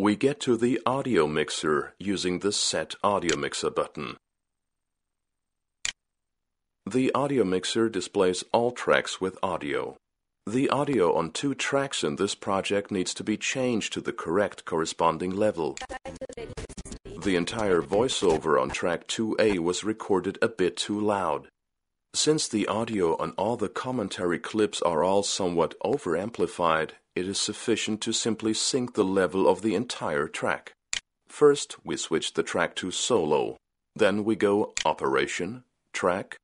We get to the Audio Mixer using the Set Audio Mixer button. The Audio Mixer displays all tracks with audio. The audio on two tracks in this project needs to be changed to the correct corresponding level. The entire voiceover on track 2A was recorded a bit too loud. Since the audio on all the commentary clips are all somewhat over-amplified, it is sufficient to simply sync the level of the entire track. First, we switch the track to solo. Then we go Operation, Track,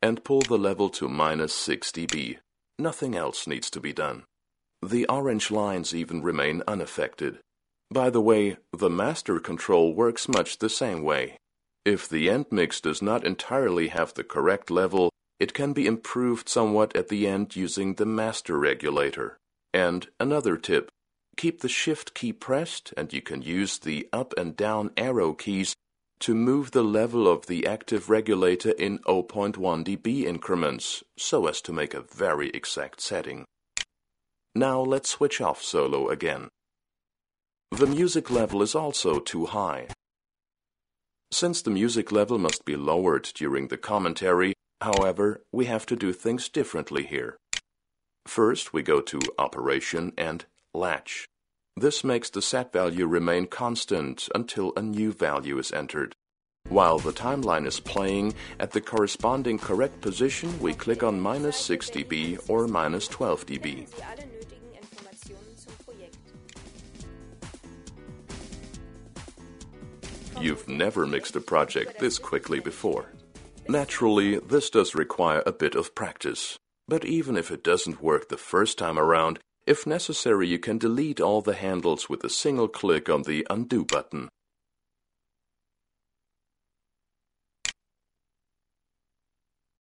and pull the level to -6 dB. Nothing else needs to be done. The orange lines even remain unaffected. By the way, the master control works much the same way. If the end mix does not entirely have the correct level, it can be improved somewhat at the end using the master regulator. And another tip, keep the shift key pressed and you can use the up and down arrow keys to move the level of the active regulator in 0.1 dB increments so as to make a very exact setting. Now let's switch off solo again. The music level is also too high. Since the music level must be lowered during the commentary, however, we have to do things differently here. First, we go to Operation and Latch. This makes the set value remain constant until a new value is entered. While the timeline is playing, at the corresponding correct position, we click on -6 dB or -12 dB. You've never mixed a project this quickly before. Naturally, this does require a bit of practice. But even if it doesn't work the first time around, if necessary, you can delete all the handles with a single click on the undo button.